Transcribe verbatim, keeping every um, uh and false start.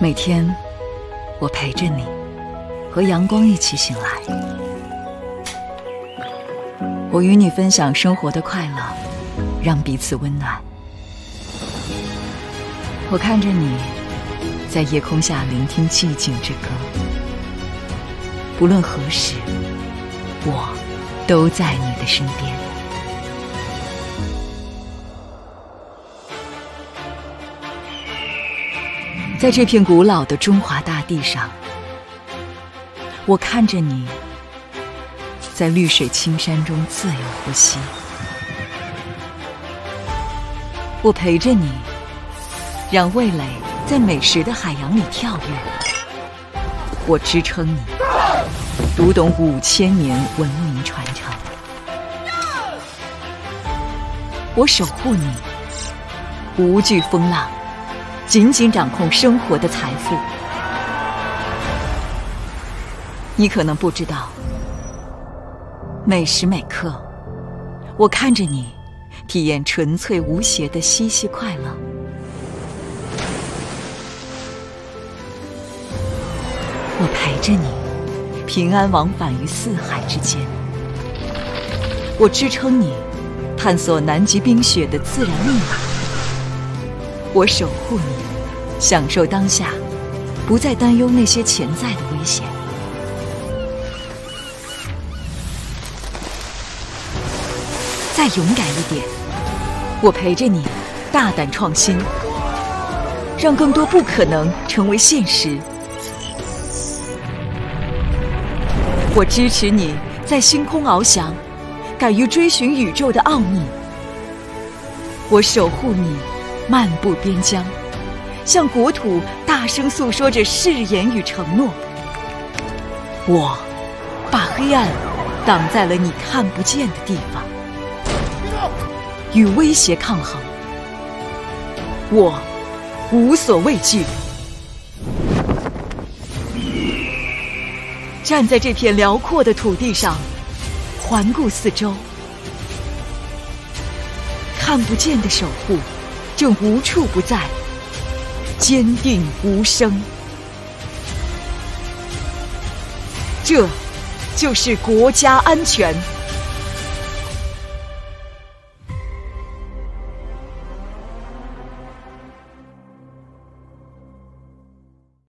每天我陪着你，和阳光一起醒来。我与你分享生活的快乐，让彼此温暖。我看着你，在夜空下聆听寂静之歌。不论何时，我都在你的身边。在这片古老的中华大地上，我看着你，在绿水青山中自由呼吸。我陪着你，让味蕾在美食的海洋里跳跃。我支撑你，读懂五千年文明传承。我守护你，无惧风浪。紧紧掌控生活的财富。你可能不知道，每时每刻，我看着你，体验纯粹无邪的嬉戏快乐。我陪着你，平安往返于四海之间。我支撑你，探索南极冰雪的自然密码。我守护你，享受当下，不再担忧那些潜在的危险。再勇敢一点，我陪着你，大胆创新，让更多不可能成为现实。我支持你在星空翱翔，敢于追寻宇宙的奥秘。我守护你，漫步边疆，向国土大声诉说着誓言与承诺。我把黑暗挡在了你看不见的地方，与威胁抗衡。我无所畏惧，站在这片辽阔的土地上，环顾四周，看不见的守护正无处不在，坚定无声。这就是国家安全。